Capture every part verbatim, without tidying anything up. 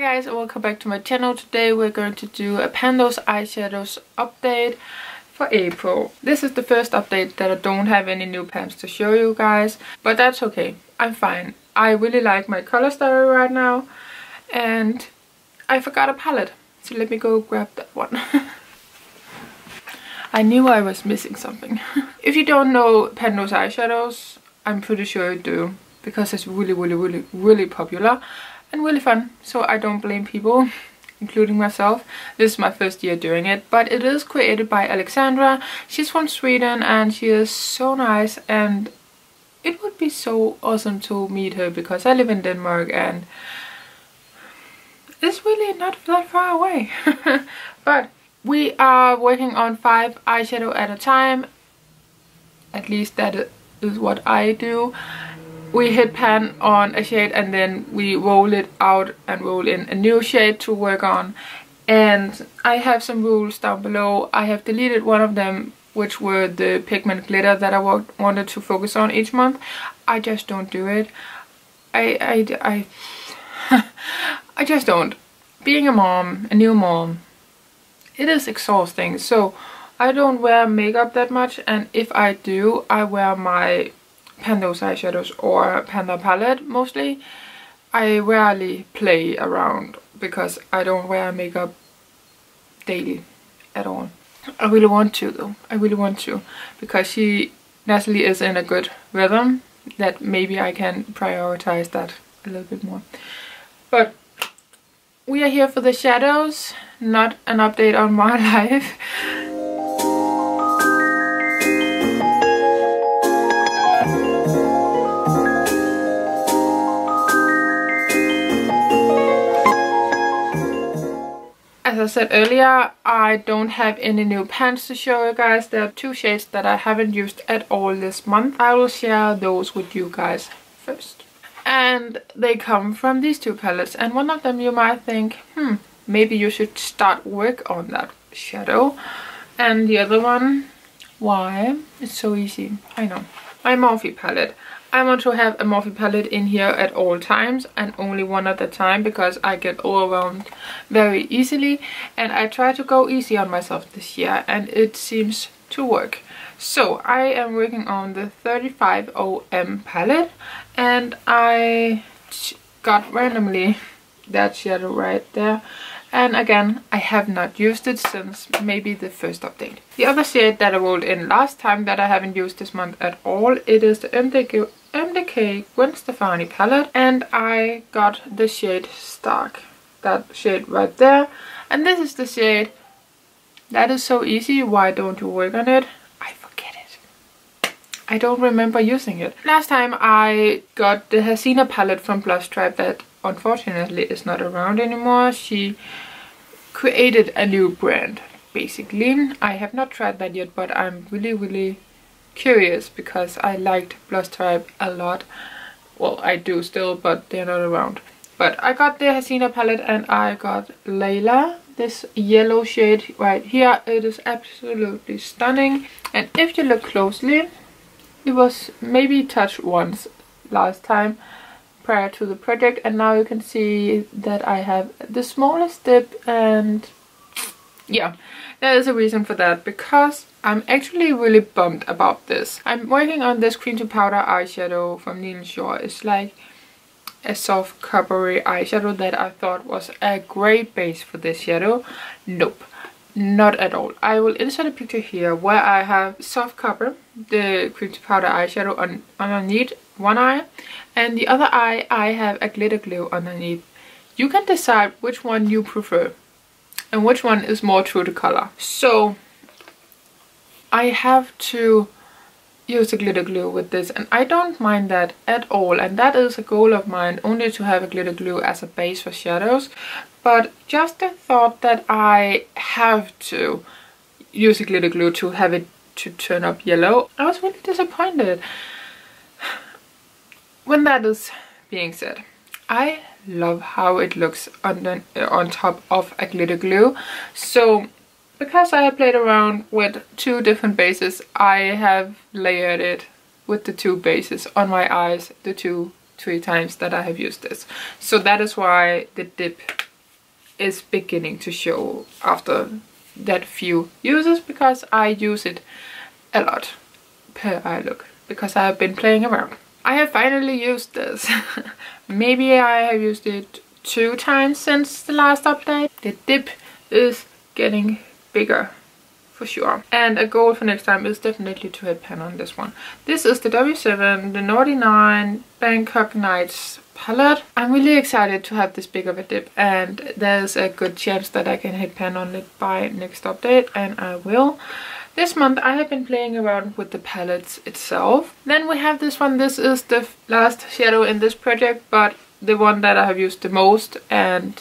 Hi guys, welcome back to my channel. Today we're going to do a Pan Those Eyeshadows update for April. This is the first update that I don't have any new pans to show you guys, but that's okay. I'm fine. I really like my color story right now, and I forgot a palette, so let me go grab that one. I knew I was missing something. If you don't know Pan Those Eyeshadows, I'm pretty sure you do, because it's really, really, really, really popular. And really fun, so I don't blame people, including myself. This is my first year doing it, but it is created by Alexandra. She's from Sweden and she is so nice, and it would be so awesome to meet her because I live in Denmark and it's really not that far away. But we are working on five eyeshadow at a time, at least that is what I do. We hit pan on a shade and then we roll it out and roll in a new shade to work on. And I have some rules down below. I have deleted one of them, which were the pigment glitter that I wanted to focus on each month. I just don't do it. I, I, I, I just don't. Being a mom, a new mom, it is exhausting. So I don't wear makeup that much, and if I do, I wear my Pan Those eyeshadows or Panda palette mostly. I rarely play around because I don't wear makeup daily at all. I really want to though. I really want to because she, Natalie, is in a good rhythm that maybe I can prioritize that a little bit more. But we are here for the shadows, not an update on my life. As I said earlier, I don't have any new pans to show you guys. There are two shades that I haven't used at all this month. I will share those with you guys first. And they come from these two palettes, and one of them you might think, hmm, maybe you should start work on that shadow. And the other one, why? It's so easy, I know. My Morphe palette. I want to have a Morphe palette in here at all times and only one at a time because I get overwhelmed very easily, and I try to go easy on myself this year and it seems to work. So I am working on the thirty-five O M palette, and I got randomly that shadow right there, and again I have not used it since maybe the first update. The other shade that I rolled in last time that I haven't used this month at all, it is the M D G Gwen Stefani palette, and I got the shade Stark, that shade right there, and this is the shade that is so easy, why don't you work on it? I forget it. I don't remember using it. Last time I got the Hasina palette from Blush Tribe that unfortunately is not around anymore. She created a new brand basically. I have not tried that yet, but I'm really really curious because I liked Blush Tribe a lot. Well, I do still, but they're not around. But I got the Hasina palette and I got Layla, this yellow shade right here. It is absolutely stunning, and if you look closely, it was maybe touched once last time prior to the project, and now you can see that I have the smallest dip, and yeah, there is a reason for that because I'm actually really bummed about this. I'm working on this cream to powder eyeshadow from Neelan Shore. It's like a soft coppery eyeshadow that I thought was a great base for this shadow. Nope, not at all. I will insert a picture here where I have soft copper, the cream to powder eyeshadow on underneath one eye, and the other eye I have a glitter glue underneath. You can decide which one you prefer and which one is more true to color. So I have to use the glitter glue with this, and I don't mind that at all, and that is a goal of mine, only to have a glitter glue as a base for shadows. But just the thought that I have to use the glitter glue to have it to turn up yellow, I was really disappointed. When that is being said, I love how it looks on, the, on top of a glitter glue. So because I have played around with two different bases, I have layered it with the two bases on my eyes the two, three times that I have used this. So that is why the dip is beginning to show after that few uses, because I use it a lot per eye look because I have been playing around. I have finally used this. Maybe I have used it two times since the last update. The dip is getting bigger for sure, and a goal for next time is definitely to hit pan on this one. This is the W seven, the Naughty Nine, Bangkok Nights palette. I'm really excited to have this big of a dip, and there's a good chance that I can hit pan on it by next update, and I will. This month I have been playing around with the palettes itself. Then we have this one. This is the last shadow in this project, but the one that I have used the most, and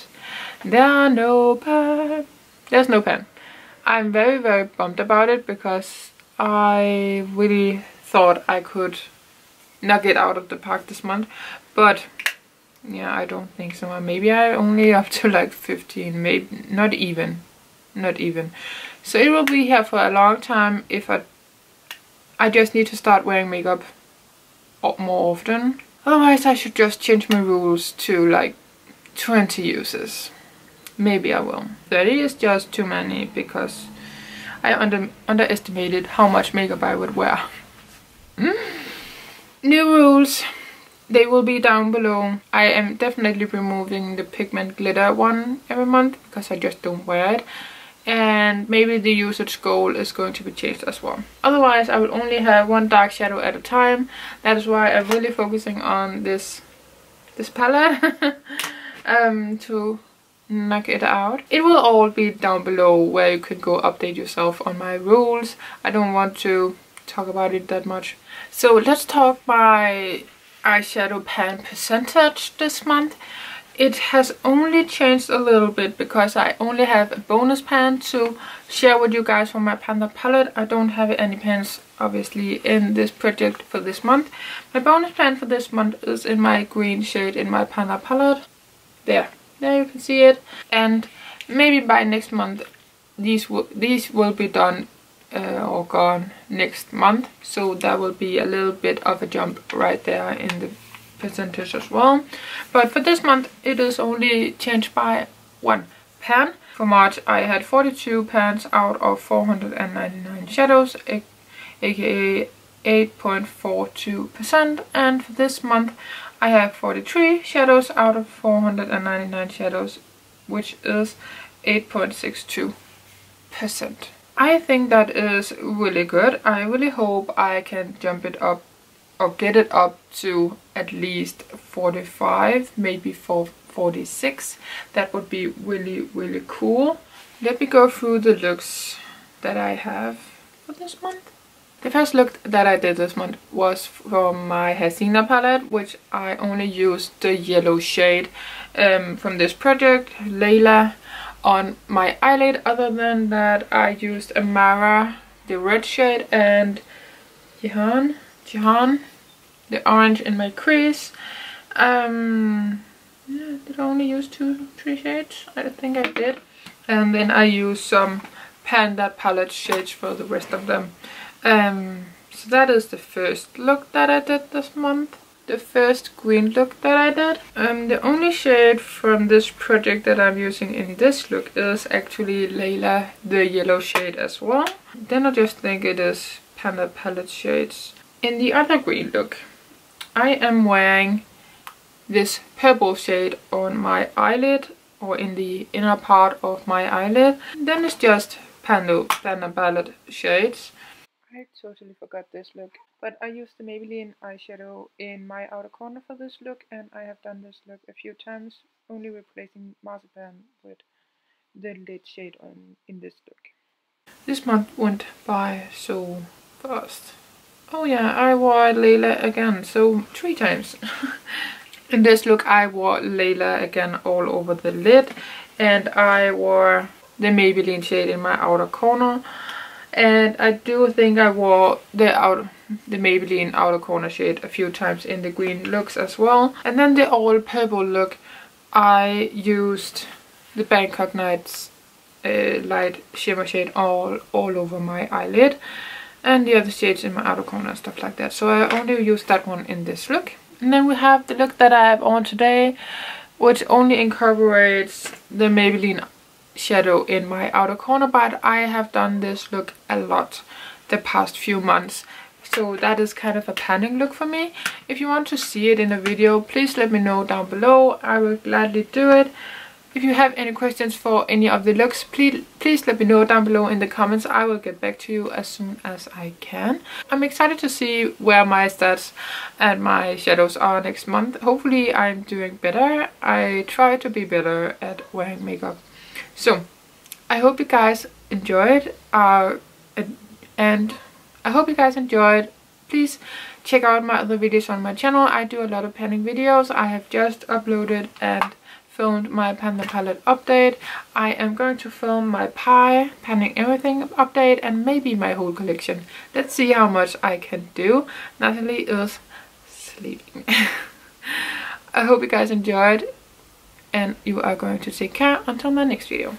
there are no pan. There's no pan. I'm very very bummed about it because I really thought I could knock it out of the park this month, but yeah, I don't think so. Maybe I only up to like fifteen, maybe not even, not even. So it will be here for a long time if I, I just need to start wearing makeup more often. Otherwise I should just change my rules to like twenty uses. Maybe I will. thirty is just too many because I under underestimated how much makeup I would wear. Mm. New rules. They will be down below. I am definitely removing the pigment glitter one every month because I just don't wear it. And maybe the usage goal is going to be changed as well. Otherwise I will only have one dark shadow at a time. That is why I'm really focusing on this, this palette um, to knock it out. It will all be down below where you could go update yourself on my rules. I don't want to talk about it that much. So let's talk my eyeshadow pan percentage this month. It has only changed a little bit because I only have a bonus pan to share with you guys from my Panda palette. I don't have any pans obviously in this project for this month. My bonus pan for this month is in my green shade in my Panda palette. There. There you can see it, and maybe by next month these will these will be done uh, or gone next month, so that will be a little bit of a jump right there in the percentage as well. But for this month it is only changed by one pan. For March I had forty-two pans out of four hundred ninety-nine shadows, aka eight point four two percent, and for this month I have forty-three shadows out of four hundred ninety-nine shadows, which is eight point six two percent. I think that is really good. I really hope I can jump it up or get it up to at least forty-five, maybe forty-six. That would be really, really cool. Let me go through the looks that I have for this month. The first look that I did this month was from my Hasina palette, which I only used the yellow shade um, from this project, Layla, on my eyelid. Other than that, I used Amara, the red shade, and Jihan, Jihan, the orange in my crease. Um, yeah, did I only use two, three shades? I think I did. And then I used some Panda palette shades for the rest of them. Um, so that is the first look that I did this month. The first green look that I did. Um, the only shade from this project that I'm using in this look is actually Layla, the yellow shade as well. Then I just think it is Panda palette shades. In the other green look, I am wearing this purple shade on my eyelid, or in the inner part of my eyelid. Then it's just Panda, Panda palette shades. I totally forgot this look, but I used the Maybelline eyeshadow in my outer corner for this look, and I have done this look a few times, only replacing marzipan with the lid shade on in this look. This month went by so fast. Oh yeah, I wore Layla again, so three times. In this look I wore Layla again all over the lid, and I wore the Maybelline shade in my outer corner. And I do think I wore the outer, the Maybelline outer corner shade a few times in the green looks as well. And then the all purple look, I used the Bangkok Nights uh, light shimmer shade all, all over my eyelid. And the other shades in my outer corner and stuff like that. So I only used that one in this look. And then we have the look that I have on today. which only incorporates the Maybelline shadow in my outer corner, but I have done this look a lot the past few months. So that is kind of a panning look for me. If you want to see it in a video, please let me know down below. I will gladly do it. If you have any questions for any of the looks, please, please let me know down below in the comments. I will get back to you as soon as I can. I'm excited to see where my stats and my shadows are next month. Hopefully I'm doing better. I try to be better at wearing makeup. So, I hope you guys enjoyed. Uh, and... I hope you guys enjoyed. Please check out my other videos on my channel. I do a lot of panning videos. I have just uploaded and filmed my Panda palette update. I am going to film my pie, panning everything update, and maybe my whole collection. Let's see how much I can do. Natalie is sleeping. I hope you guys enjoyed, and you are going to take care until my next video.